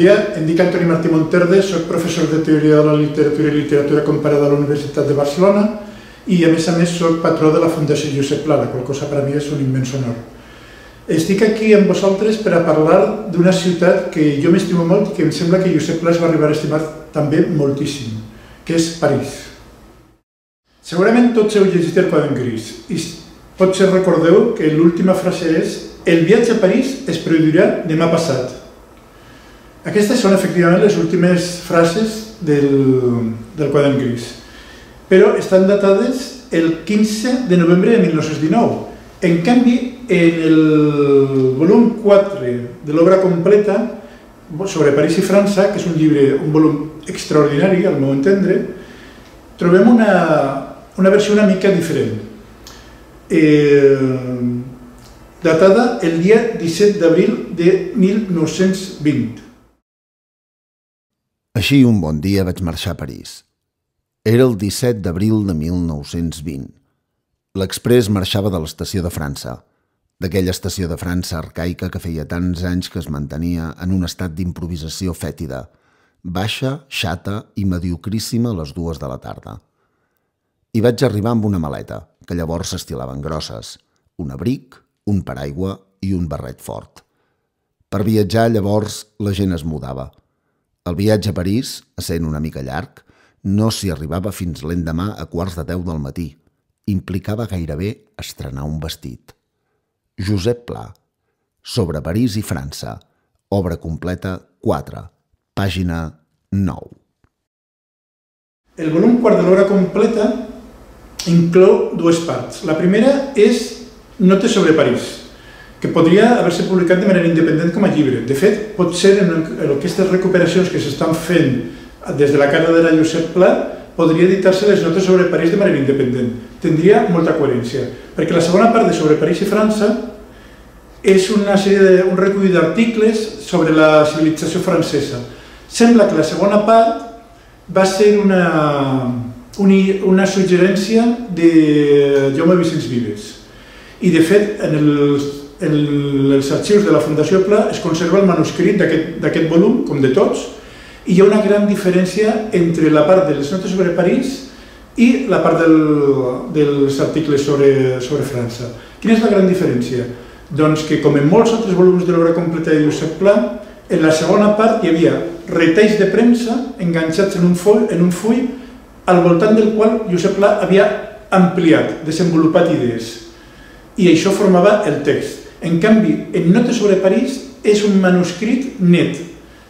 dia, em dic Antoni Martí Monterde, soc professor de Teoria de la Literatura i Literatura Comparada a la Universitat de Barcelona i, a més, soc patró de la Fundació Josep Pla, la qual cosa per a mi és un immens honor. Estic aquí amb vosaltres per a parlar d'una ciutat que jo m'estimo molt i que em sembla que Josep Pla es va arribar a estimar també moltíssim, que és París. Segurament tots heu llegit el Quadern Gris i potser recordeu que l'última frase és «El viatge a París es produirà demà passat». Aquestes són, efectivament, les últimes frases del Quadern Gris, però estan datades el 15 de novembre de 1919. En canvi, en el volum 4 de l'obra completa sobre París i França, que és un llibre, un volum extraordinari, al meu entendre, trobem una versió una mica diferent, datada el dia 17 d'abril de 1920. Així, un bon dia vaig marxar a París. Era el 17 d'abril de 1920. L'exprés marxava de l'estació de França, d'aquella estació de França arcaica que feia tants anys que es mantenia en un estat d'improvisació fètida, baixa, xata i mediocríssima a les 2 de la tarda. Hi vaig arribar amb una maleta, que llavors s'estilaven grosses, un abric, un paraigua i un barret fort. Per viatjar, llavors, la gent es mudava. El viatge a París, essent una mica llarg, no s'hi arribava fins l'endemà a quarts de 10 del matí. Implicava gairebé estrenar un vestit. Josep Pla, sobre París i França, obra completa 4, pàgina 9. El volum 4 de l'obra completa inclou dues parts. La primera és Notes sobre París, que podria haver-se publicat de manera independent com a llibre. De fet, potser en aquestes recuperacions que s'estan fent des de la càtedra de Josep Pla podria editar-se les notes sobre París de manera independent. Tindria molta coherència, perquè la segona part de Sobre París i França és un recull d'articles sobre la civilització francesa. Sembla que la segona part va ser una suggerència de Jaume Vicens Vives. I, de fet, en els arxius de la Fundació Pla es conserva el manuscrit d'aquest volum, com de tots, i hi ha una gran diferència entre la part de les notes sobre París i la part dels articles sobre França. Quina és la gran diferència? Doncs que, com en molts altres volums de l'obra completa de Josep Pla, en la segona part hi havia retalls de premsa enganxats en un full al voltant del qual Josep Pla havia ampliat, desenvolupat idees. I això formava el text. En canvi, en Notes sobre París és un manuscrit net,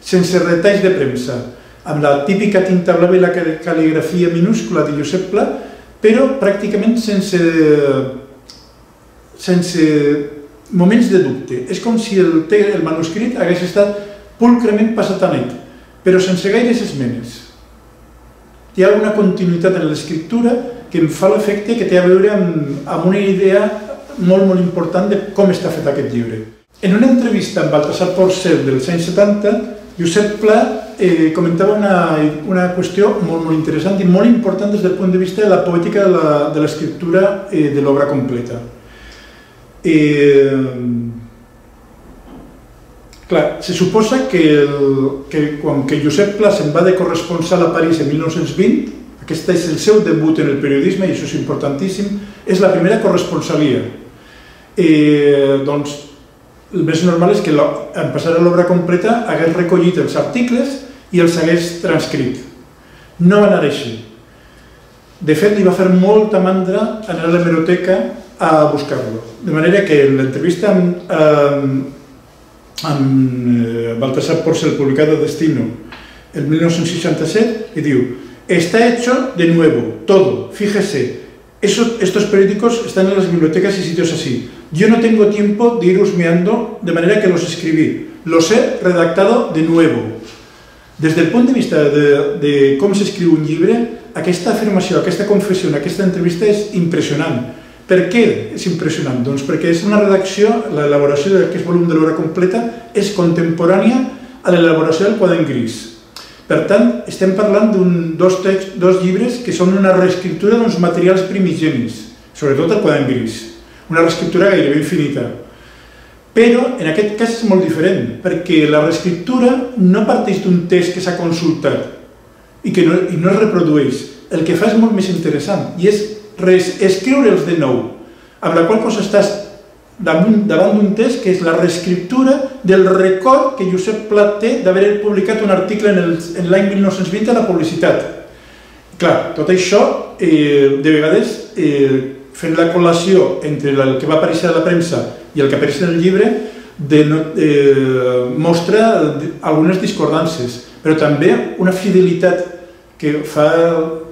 sense retalls de premsa, amb la típica tinta blava i la cal·ligrafia minúscula de Josep Pla, però pràcticament sense moments de dubte. És com si el manuscrit hagués estat pulcrament passat a net, però sense gaires esmenes. Hi ha una continuïtat en l'escriptura que em fa l'efecte que té a veure amb una idea molt, molt important de com està fet aquest llibre. En una entrevista amb Baltasar Porcel dels anys 70, Josep Pla comentava una qüestió molt, molt interessant i molt important des del punt de vista de la poètica de l'escriptura de l'obra completa. Clar, se suposa que quan Josep Pla se'n va de corresponsal a París en 1920, aquest és el seu debut en el periodisme i això és importantíssim, és la primera corresponsalia. Doncs el més normal és que en passar a l'obra completa hagués recollit els articles i els hagués transcrit. No va anar així. De fet, li va fer molta mandra anar a l'hemeroteca a buscar-lo. De manera que en l'entrevista amb Baltasar Porcel, publicada a Destino, el 1967, li diu: «Está hecho de nuevo, todo, fíjese. Estos periódicos están en las bibliotecas y sitios así. Yo no tengo tiempo de ir husmeando de manera que los escribí. Los he redactado de nuevo». Desde el punt de vista de com s'escriu un llibre, aquesta afirmació, aquesta confessió, aquesta entrevista és impressionant. Per què és impressionant? Doncs perquè és una redacció, l'elaboració d'aquest volum de l'obra completa és contemporània a l'elaboració del Quadern Gris. Per tant, estem parlant dos llibres que són una reescriptura d'uns materials primigenis, sobretot el Quadern Gris, una reescriptura gairebé infinita. Però en aquest cas és molt diferent, perquè la reescriptura no parteix d'un text que s'ha consultat i que no es reprodueix. El que fa és molt més interessant i és reescriure'ls de nou, amb la qual cosa estàs davant d'un text que és la reescriptura del record que Josep Pla té d'haver publicat un article en l'any 1920 a la publicitat. Clar, tot això, de vegades, fent la col·lació entre el que va aparèixer a la premsa i el que apareix en el llibre, mostra algunes discordances, però també una fidelitat que fa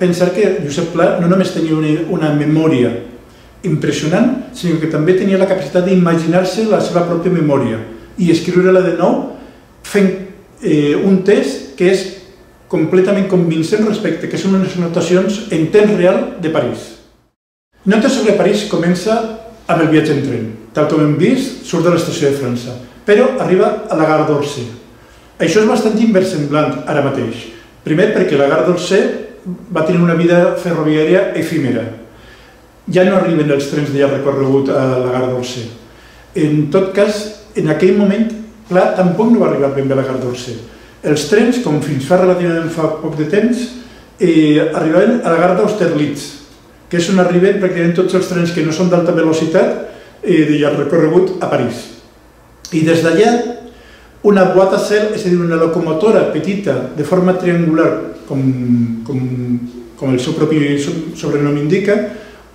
pensar que Josep Pla no només tenia una memòria impressionant, sinó que també tenia la capacitat d'imaginar-se la seva pròpia memòria i escriure-la de nou fent un text que és completament convincent respecte, que són unes notacions en temps real de París. Nota sobre París comença amb el viatge en tren. Tal com hem vist, surt de l'estació de França, però arriba a la Gare d'Orsay. Això és bastant inversemblant ara mateix. Primer, perquè la Gare d'Orsay va tenir una vida ferroviària efímera. Ja no arriben els trens de llarg recorregut a la Gare d'Orsay. En tot cas, en aquell moment, Pla tampoc no va arribar ben bé a la Gare d'Orsay. Els trens, com fins fa relativament fa poc de temps, arribaven a la Gare d'Austerlitz, que és on arriben pràcticament tots els trens que no són d'alta velocitat de llarg recorregut a París. I des d'allà, una boîte à sel, és a dir, una locomotora petita, de forma triangular, com el seu propi sobrenom indica,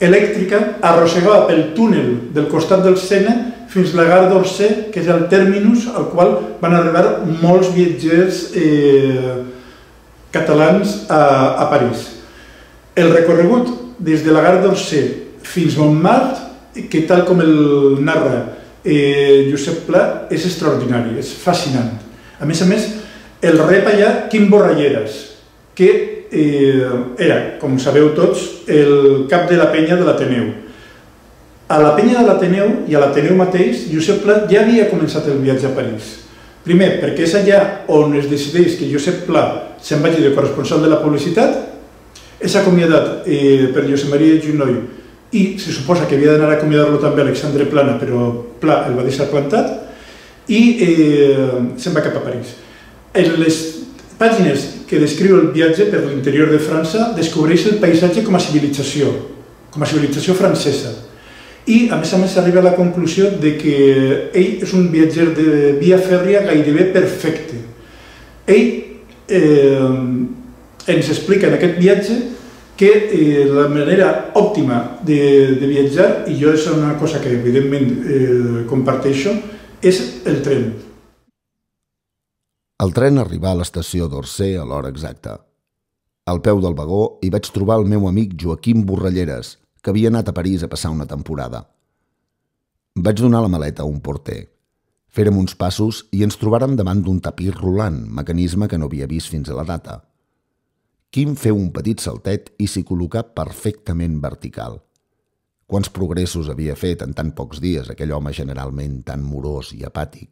elèctrica, arrossegava pel túnel del costat del Sena fins la Gare d'Orsay, que és el terminus al qual van arribar molts viatgers catalans a París. El recorregut des de la Gare d'Orsay fins Montmartre, que tal com el narra Josep Pla, és extraordinari, és fascinant. A més, el rep allà Joaquim Borralleras, que era, com sabeu tots, el cap de la penya de l'Ateneu. A la penya de l'Ateneu i a l'Ateneu mateix, Josep Pla ja havia començat el viatge a París. Primer, perquè és allà on es decideix que Josep Pla se'n vagi de corresponsal de la publicitat, és acomiadat per Josep Maria Junoy i se suposa que havia d'anar a acomiadar-lo també Alexandre Plana, però Pla el va deixar plantat i se'n va cap a París. En les pàgines que descriu el viatge per l'interior de França, descobreix el paisatge com a civilització francesa. I, a més, arriba a la conclusió que ell és un viatger de via fèrria gairebé perfecte. Ell ens explica en aquest viatge que la manera òptima de viatjar, i jo és una cosa que evidentment comparteixo, és el tren. El tren arribà a l'estació d'Orsay a l'hora exacta. Al peu del vagó hi vaig trobar el meu amic Joaquim Borralleras, que havia anat a París a passar una temporada. Vaig donar la maleta a un porter. Fèrem uns passos i ens trobàrem davant d'un tapís rolant, mecanisme que no havia vist fins a la data. Quim feu un petit saltet i s'hi col·locà perfectament vertical. Quants progressos havia fet en tan pocs dies aquell home generalment tan morós i apàtic.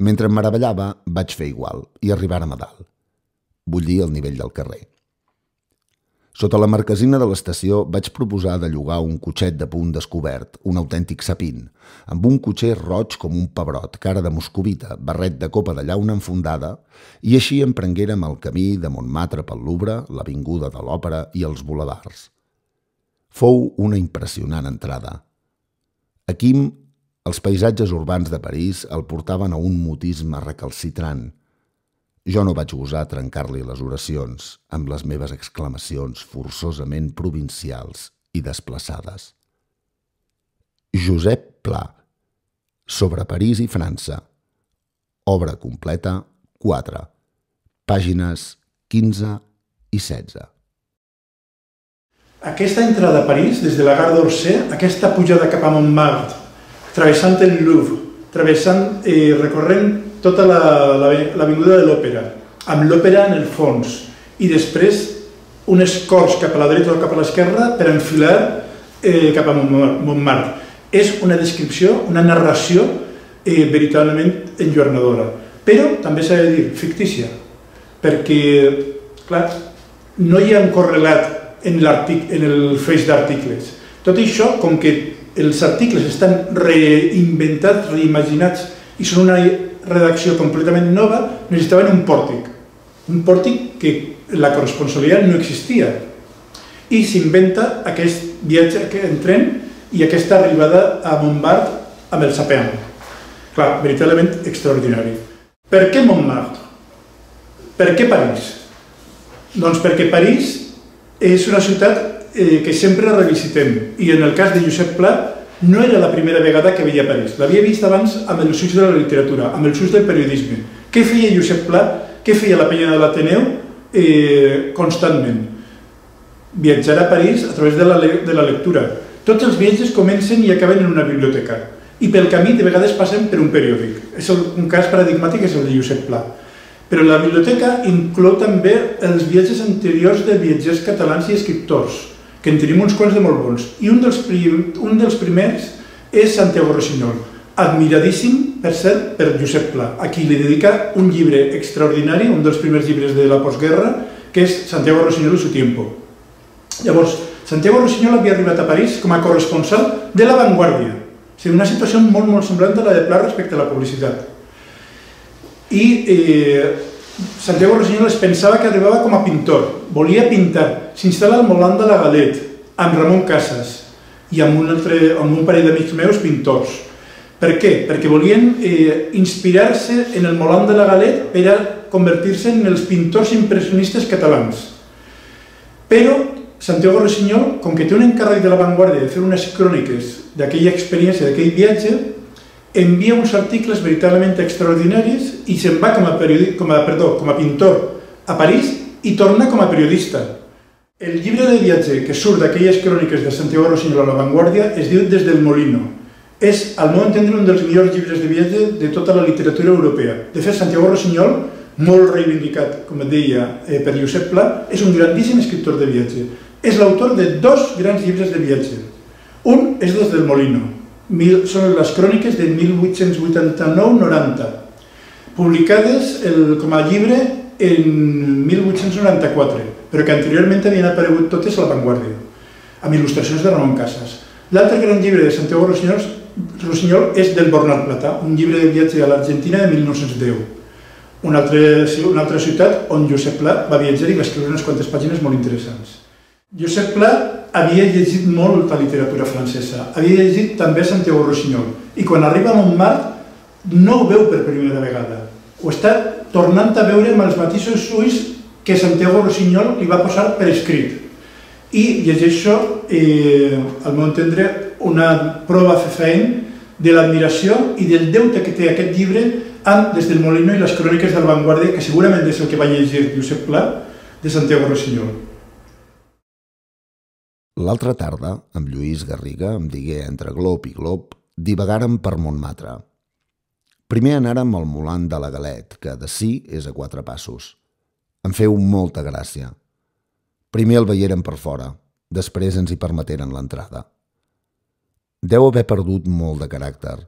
Mentre em meravellava, vaig fer igual i arribàrem a dalt. Bullir al nivell del carrer. Sota la marquesina de l'estació vaig proposar de llogar un cotxet de punt descobert, un autèntic sapín, amb un cotxer roig com un pebrot, cara de moscovita, barret de copa de llauna enfondada, i així em prenguérem el camí de Montmartre pel Louvre, l'avinguda de l'Òpera i els bulevards. Fou una impressionant entrada. A Quim, els paisatges urbans de París el portaven a un mutisme recalcitrant. Jo no vaig gosar trencar-li les oracions amb les meves exclamacions forçosament provincials i desplaçades. Josep Pla, sobre París i França. Obra completa 4, pàgines 15 i 16. Aquesta entrada a París, des de la Gare d'Orsay, aquesta pujada cap a Montmartre, travessant el Louvre, recorrent tota l'avinguda de l'Òpera, amb l'Òpera en el fons, i després unes corts cap a la dreta o cap a l'esquerra per enfilar cap a Montmartre. És una descripció, una narració veritablement enlluernadora, però també s'ha de dir fictícia, perquè, clar, no hi ha un correlat en el feix d'articles. Tot això, com que els articles estan reinventats, reimaginats, i són una redacció completament nova, necessitaven un pòrtic que la corresponsabilitat no existia. I s'inventa aquest viatge en tren i aquesta arribada a Montmartre amb el Sapin. Clar, veritablement extraordinari. Per què Montmartre? Per què París? Doncs perquè París és una ciutat que sempre revisitem, i en el cas de Josep Pla no era la primera vegada que veia París, l'havia vist abans amb els ulls de la literatura, amb els ulls del periodisme. Què feia Josep Pla, què feia la penya de l'Ateneu constantment? Viatjar a París a través de la lectura. Tots els viatges comencen i acaben en una biblioteca, i pel camí de vegades passen per un periòdic. Un cas paradigmàtic és el de Josep Pla. Però la biblioteca inclou també els viatges anteriors de viatgers catalans i escriptors, que en tenim uns quants de molt bons. I un dels primers és Santiago Rusiñol, admiradíssim, per cert, per Josep Pla, a qui li dedica un llibre extraordinari, un dels primers llibres de la postguerra, que és Santiago Rusiñol i su tiempo. Llavors, Santiago Rusiñol havia arribat a París com a corresponsal de La Vanguardia, o sigui, una situació molt, molt semblant a la de Pla respecte a la publicitat. I Santiago Rusiñol es pensava que arribava com a pintor, volia pintar, s'instal·la al Moulin de la Galette amb Ramón Casas i amb un parell d'amics meus pintors. Per què? Perquè volien inspirar-se en el Moulin de la Galette per a convertir-se en els pintors impressionistes catalans. Però Santiago Rusiñol, com que té un encàrrec de La Vanguardia de fer unes cròniques d'aquella experiència, d'aquell viatge, envia uns articles veritablement extraordinaris i se'n va com a pintor a París i torna com a periodista. El llibre de viatge que surt d'aquelles cròniques de Santiago Rusiñol a La Vanguardia es diu Des del Molino. És, al meu entendre, un dels millors llibres de viatge de tota la literatura europea. De fet, Santiago Rusiñol, molt reivindicat, com et deia, per Josep Pla, és un grandíssim escriptor de viatge. És l'autor de dos grans llibres de viatge. Un és Des del Molino. Són les cròniques de 1889-90, publicades com a llibre en 1894, però que anteriorment havien aparegut totes a La Vanguardia, amb il·lustracions de Ramon Casas. L'altre gran llibre de Santiago Rusiñol és del Bernat Plata, un llibre de viatge a l'Argentina de 1910, una altra ciutat on Josep Pla va viatjar i va escriure unes quantes pàgines molt interessants. Josep Pla havia llegit molta literatura francesa, havia llegit també Santiago Rusiñol, i quan arriba a Montmartre no ho veu per primera vegada, ho està tornant a veure amb els mateixos ulls que Santiago Rusiñol li va posar per escrit. I llegeix això, al meu entendre, una prova fefaent de l'admiració i del deute que té aquest llibre amb Des del Molino i les cròniques de La Vanguardia, que segurament és el que va llegir Josep Pla de Santiago Rusiñol. L'altra tarda, amb Lluís Garriga, em digué entre glob i glob, divagàrem per Montmartre. Primer anàrem al Moulin de la Galette, que de sí és a 4 passos. Em feu molta gràcia. Primer el veiérem per fora, després ens hi permeteren l'entrada. Deu haver perdut molt de caràcter,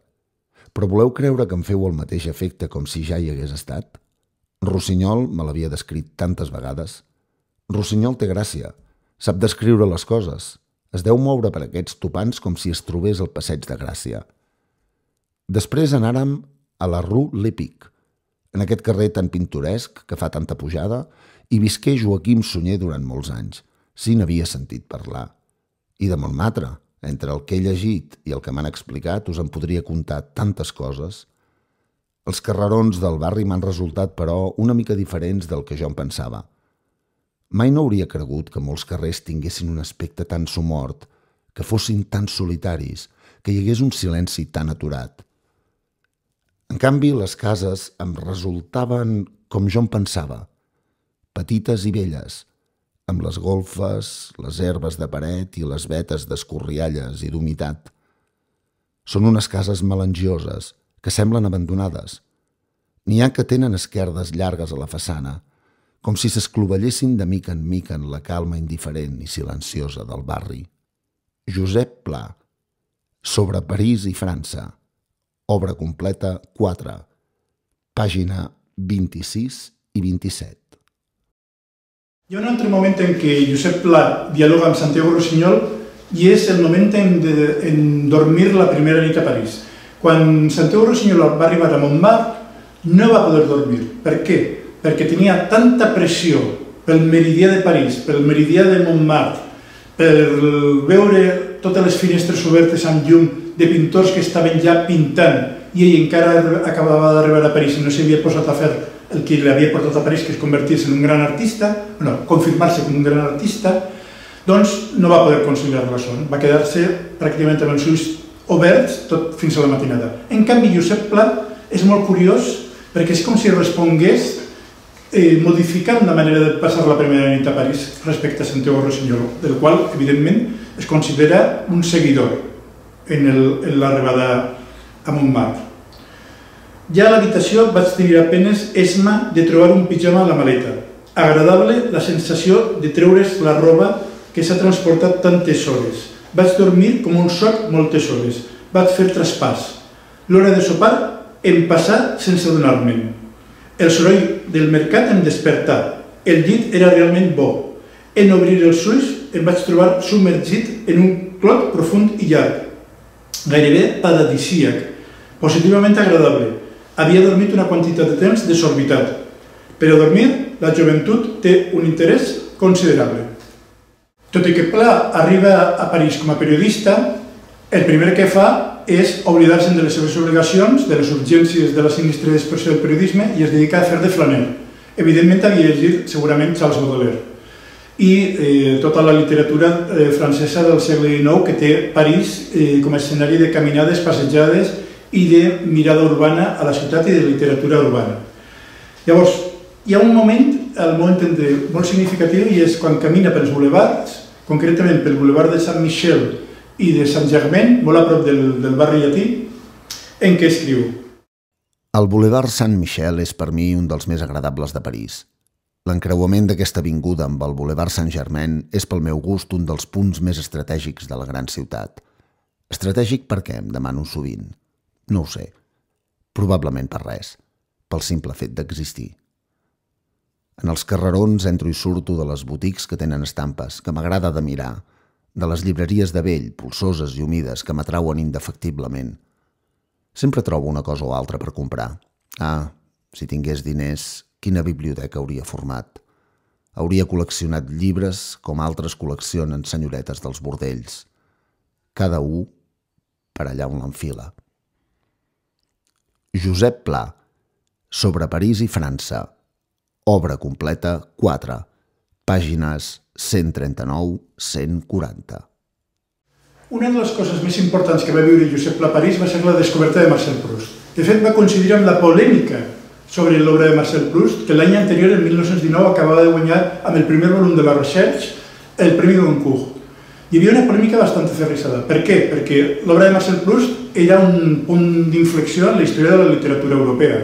però voleu creure que em feu el mateix efecte com si ja hi hagués estat? Rusiñol me l'havia descrit tantes vegades. Rusiñol té gràcia. Sap descriure les coses. Es deu moure per aquests topants com si es trobés al passeig de Gràcia. Després anàrem a la Rue Lepic, en aquest carrer tan pintoresc que fa tanta pujada, hi visqué Joaquim Sonyer durant molts anys, si n'havia sentit parlar. I de Montmartre, entre el que he llegit i el que m'han explicat, us en podria contar tantes coses. Els carrerons del barri m'han resultat, però, una mica diferents del que jo em pensava. Mai no hauria cregut que molts carrers tinguessin un aspecte tan somort, que fossin tan solitaris, que hi hagués un silenci tan aturat. En canvi, les cases em resultaven com jo em pensava, petites i velles, amb les golfes, les herbes de paret i les vetes d'escorrialles i d'humitat. Són unes cases melangioses, que semblen abandonades. N'hi ha que tenen esquerdes llargues a la façana, com si s'esclovellessin de mica en mica en la calma indiferent i silenciosa del barri. Josep Pla, sobre París i França, obra completa 4, pàgina 26 i 27. Hi ha un altre moment en què Josep Pla dialoga amb Santiago Rusiñol i és el moment en dormir la primera nit a París. Quan Santiago Rusiñol va arribar a Montmartre no va poder dormir. Per què? Perquè tenia tanta pressió pel meridià de París, pel meridià de Montmartre, per veure totes les finestres obertes amb llum de pintors que estaven ja pintant, i ell encara acabava d'arribar a París i no s'havia posat a fer el que l'havia portat a París, que és convertir-se en un gran artista, no, confirmar-se com un gran artista, doncs no va poder conciliar la son, va quedar-se pràcticament amb els ulls oberts tot fins a la matinada. En canvi, Josep Pla és molt curiós perquè és com si respongués modificant la manera de passar la primera nit a París respecte a Santiago Rusiñol, del qual, evidentment, es considera un seguidor en l'arribada a Montmartre. Ja a l'habitació vaig tenir apenes esma de trobar un pijama a la maleta. Agradable la sensació de treure's la roba que s'ha transportat tantes hores. Vaig dormir com un soc moltes hores. Vaig fer traspàs. L'hora de sopar em passà sense adonar-me'n. El soroll del mercat em despertà. El llit era realment bo. En obrir els ulls em vaig trobar submergit en un clot profund i llarg, gairebé paradisíac, positivament agradable. Havia dormit una quantitat de temps desorbitat. Per a dormir, la joventut té un interès considerable. Tot i que Pla arriba a París com a periodista, el primer que fa és oblidar-se de les seves obligacions, de les urgències de la sinistra dispersió del periodisme, i es dedica a fer de flaner. Evidentment havia llegit segurament Charles Baudelaire i tota la literatura francesa del segle XIX, que té París com a escenari de caminades, passejades i de mirada urbana a la ciutat i de literatura urbana. Llavors, hi ha un moment, al meu entendre, molt significatiu, i és quan camina pels boulevards, concretament pel boulevard de Sant Michel i de Sant Germain, molt a prop del barri llatí, en què escriu: el boulevard Sant Michel és per mi un dels més agradables de París. L'encreuament d'aquesta avinguda amb el boulevard Sant Germain és pel meu gust un dels punts més estratègics de la gran ciutat. Estratègic per què, em demano sovint? No ho sé. Probablement per res, pel simple fet d'existir. En els carrerons entro i surto de les botics que tenen estampes, que m'agrada de mirar, de les llibreries de vell, polsoses i humides, que m'atrauen indefectiblement. Sempre trobo una cosa o altra per comprar. Ah, si tingués diners, quina biblioteca hauria format? Hauria col·leccionat llibres com altres col·leccionen senyoretes dels bordells. Cada un per allà on l'enfila. Josep Pla, sobre París i França. Obra completa 4, pàgines 139-140. Una de les coses més importants que va viure Josep Pla a París va ser la descoberta de Marcel Proust. De fet, va coincidir amb la polèmica sobre l'obra de Marcel Proust, que l'any anterior, el 1919, acabava de guanyar amb el primer volum de la Recherche el Premi de Goncourt. Hi havia una polèmica bastant aferrissada. Per què? Perquè l'obra de Marcel Proust era un punt d'inflexió en la història de la literatura europea.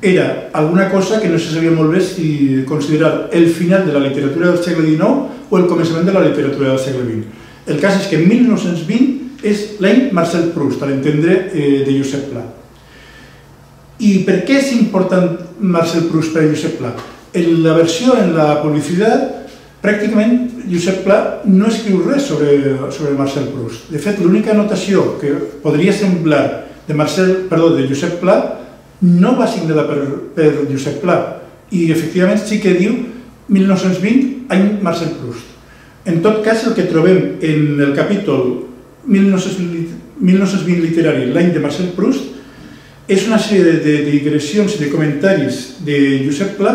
Era alguna cosa que no se sabia molt bé si considerar el final de la literatura del segle XIX o el començament de la literatura del segle XX. El cas és que 1920 és l'any Marcel Proust, a l'entendre de Josep Pla. I per què és important Marcel Proust per a Josep Pla? En la versió, en la publicitat, pràcticament Josep Pla no escriu res sobre Marcel Proust. De fet, l'única anotació que podria semblar de Josep Pla no va signada per Josep Pla, i efectivament sí que diu 1920, any Marcel Proust. En tot cas, el que trobem en el capítol 1920 literari, l'any de Marcel Proust, és una sèrie de digressions i de comentaris de Josep Pla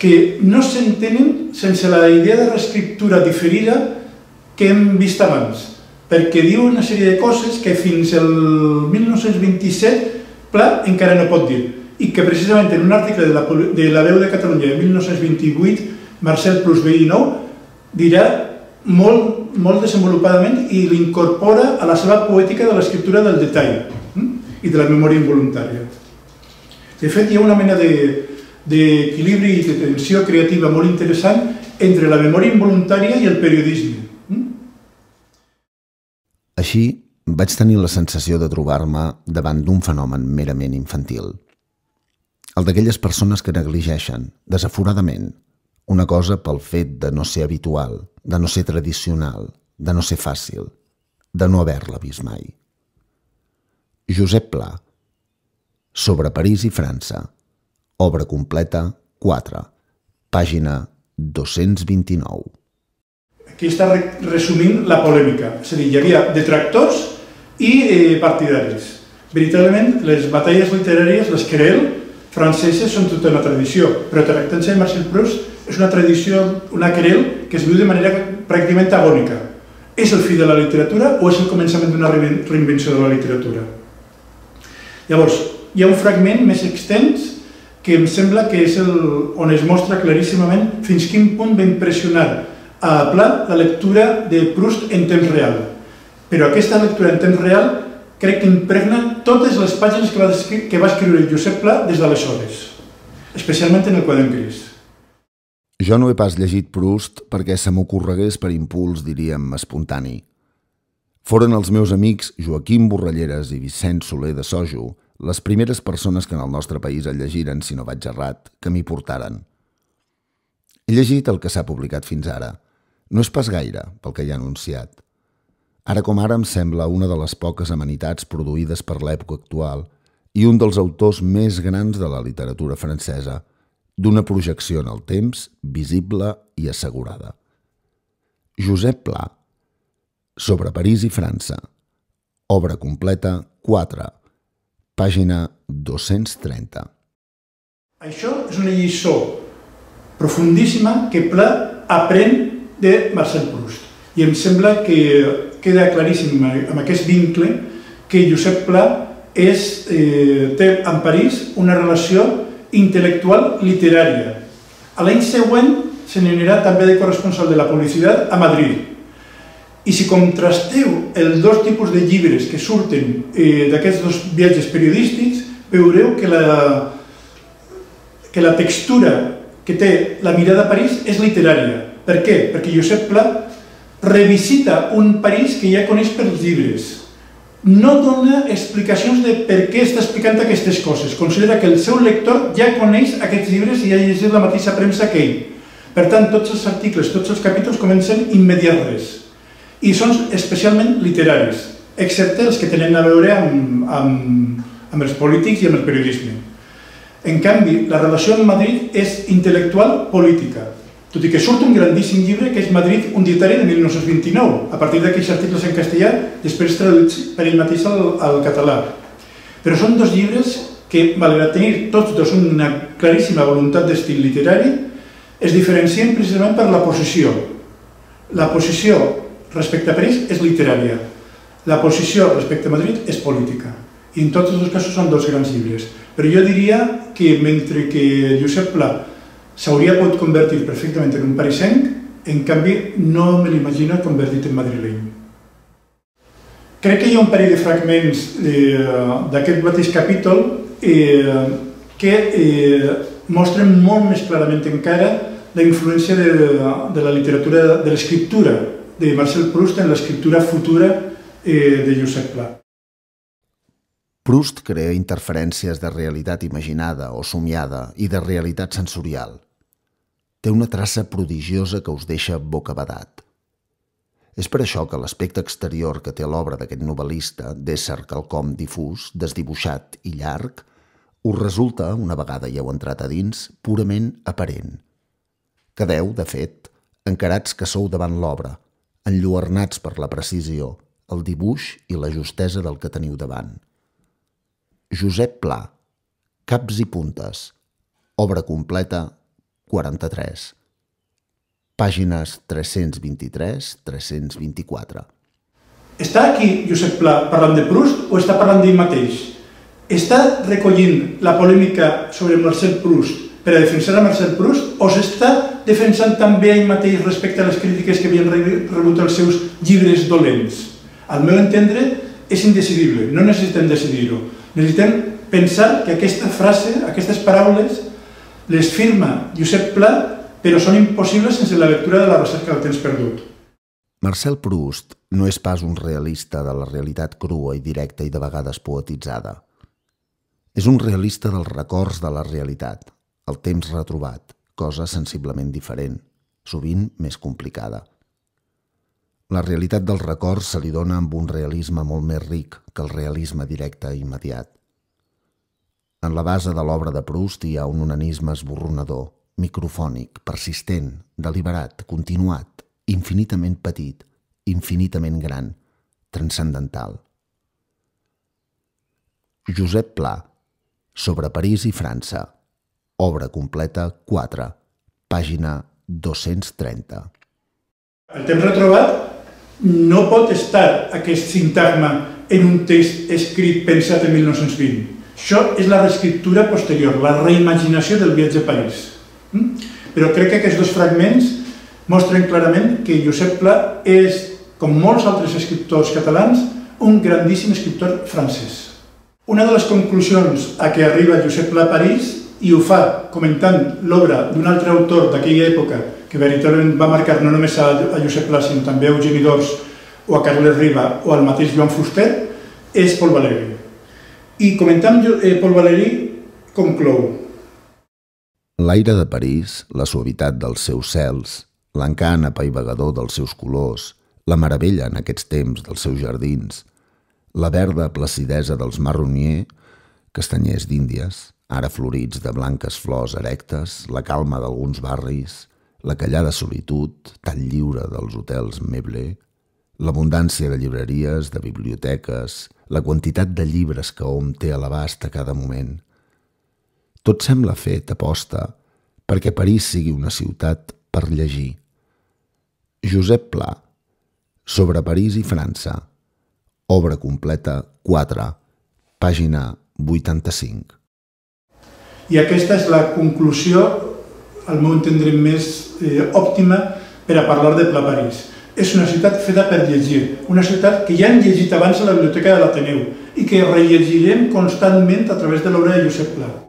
que no s'entenen sense la idea de reescriptura diferida que hem vist abans, perquè diu una sèrie de coses que fins al 1927 Pla encara no pot dir, i que precisament en un article de La veu de Catalunya de 1928, Marcel Proust XIX, dirà molt desenvolupadament i l'incorpora a la seva poètica de l'escriptura del detall i de la memòria involuntària. De fet, hi ha una mena d'equilibri i de tensió creativa molt interessant entre la memòria involuntària i el periodisme. Així, vaig tenir la sensació de trobar-me davant d'un fenomen merament infantil. El d'aquelles persones que negligeixen, desaforadament, una cosa pel fet de no ser habitual, de no ser tradicional, de no ser fàcil, de no haver-la vist mai. Josep Pla, sobre París i França, obra completa 4, pàgina 229. Aquí està resumint la polèmica, és a dir, hi havia detractors i partidaris. Veritablement, les batalles literàries, les querelles franceses, són tota una tradició, però tractant-se de Marcel Proust és una tradició, una querelle, que es viu de manera pràcticament agònica. És el fi de la literatura o és el començament d'una reinvenció de la literatura? Llavors, hi ha un fragment més extens que em sembla que és on es mostra claríssimament fins quin punt va impressionar a Pla la lectura de Proust en temps real. Però aquesta lectura en temps real crec que impregna totes les pàgines que va escriure Josep Pla des d'aleshores, especialment en el Quadern Gris. Jo no he pas llegit Proust perquè se m'ocorregués per impuls, diríem, espontani. Foren els meus amics Joaquim Borralleras i Vicent Soler de Sojo les primeres persones que en el nostre país el llegiren, si no vaig errat, que m'hi portaren. He llegit el que s'ha publicat fins ara. No és pas gaire, pel que hi ha anunciat. Ara com ara em sembla una de les poques amenitats produïdes per l'època actual i un dels autors més grans de la literatura francesa, d'una projecció en el temps visible i assegurada. Josep Pla, sobre París i França, obra completa 4, pàgina 230. Això és una lliçó profundíssima que Pla aprèn de Marcel Proust. I em sembla que queda claríssim amb aquest vincle que Josep Pla té amb París una relació intel·lectual literària. A l'any següent se n'anirà també de corresponsal de la publicitat a Madrid. I si contrasteu els dos tipus de llibres que surten d'aquests dos viatges periodístics, veureu que la textura que té la mirada a París és literària. Per què? Perquè Josep Pla revisita un París que ja coneix pels llibres. No dona explicacions de per què està explicant aquestes coses. Considera que el seu lector ja coneix aquests llibres i ja ha llegit la mateixa premsa que ell. Per tant, tots els articles, tots els capítols comencen immediats i són especialment literaris, excepte els que tenen a veure amb els polítics i amb el periodisme. En canvi, la relació amb Madrid és intel·lectual-política, tot i que surt un grandíssim llibre que és Madrid, un dietari de 1929, a partir d'aquells articles en castellà, després traduïts per ell mateix al català. Però són dos llibres que, malgrat tenir tots dos una claríssima voluntat d'estil literari, es diferencien precisament per la posició. La posició respecte a París és literària, la posició respecte a Madrid és política. I en tots els dos casos són dos grans llibres. Però jo diria que mentre que Josep Pla s'hauria pogut convertir perfectament en un parisenc, en canvi no me l'imagino convertit en madrileny. Crec que hi ha un parell de fragments d'aquest mateix capítol que mostren molt més clarament encara la influència de la literatura, de l'escriptura de Marcel Proust en l'escriptura futura de Josep Pla. Proust crea interferències de realitat imaginada o somiada i de realitat sensorial. Té una traça prodigiosa que us deixa bocabadat. És per això que l'aspecte exterior que té l'obra d'aquest novel·lista, d'ésser quelcom difús, desdibuixat i llarg, us resulta, una vegada hi heu entrat a dins, purament aparent. Quedeu, de fet, encarats que sou davant l'obra, enlluernats per la precisió, el dibuix i la justesa del que teniu davant. Josep Pla, Caps i puntes, obra completa 43, pàgines 323-324. Està aquí Josep Pla parlant de Proust o està parlant d'ell mateix? Està recollint la polèmica sobre Marcel Proust per a defensar a Marcel Proust o s'està defensant també ell mateix respecte a les crítiques que havien rebut els seus llibres dolents? Al meu entendre, és indecidible, no necessitem decidir-ho. Necessitem pensar que aquesta frase, aquestes paraules, les firma Josep Pla, però són impossibles sense la lectura de la recerca del temps perdut. Marcel Proust no és pas un realista de la realitat crua i directa i de vegades poetitzada. És un realista dels records de la realitat, el temps retrobat, cosa sensiblement diferent, sovint més complicada. La realitat dels records se li dona amb un realisme molt més ric que el realisme directe i immediat. En la base de l'obra de Proust hi ha un onanisme esborronador, microfònic, persistent, deliberat, continuat, infinitament petit, infinitament gran, transcendental. Josep Pla, sobre París i França, obra completa 4, pàgina 230. El temps retrobat no pot estar aquest sintagma en un text escrit pensat en 1920. Això és la reescriptura posterior, la reimaginació del viatge a París. Però crec que aquests dos fragments mostren clarament que Josep Pla és, com molts altres escriptors catalans, un grandíssim escriptor francès. Una de les conclusions a què arriba Josep Pla a París, i ho fa comentant l'obra d'un altre autor d'aquella època que veritablement va marcar no només a Josep Pla, sinó també a Eugeni d'Ors o a Carles Riba o al mateix Joan Fuster, és Paul Valéry. I comentant Paul Valéry, conclou. L'aire de París, la suavitat dels seus cels, l'encant apaivagador dels seus colors, la meravella en aquests temps dels seus jardins, la verda placidesa dels marroniers, castanyers d'Índies, ara florits de blanques flors erectes, la calma d'alguns barris, la callada solitud, tan lliure dels hotels Meublé, l'abundància de llibreries, de biblioteques, la quantitat de llibres que hom té a l'abast a cada moment. Tot sembla fet aposta perquè París sigui una ciutat per llegir. Josep Pla, sobre París i França, obra completa 4, pàgina 85. I aquesta és la conclusió, al meu entendre, més òptima per a parlar de Pla París. És una ciutat feta per llegir, una ciutat que ja hem llegit abans a la biblioteca de l'Ateneu i que rellegirem constantment a través de l'obra de Josep Pla.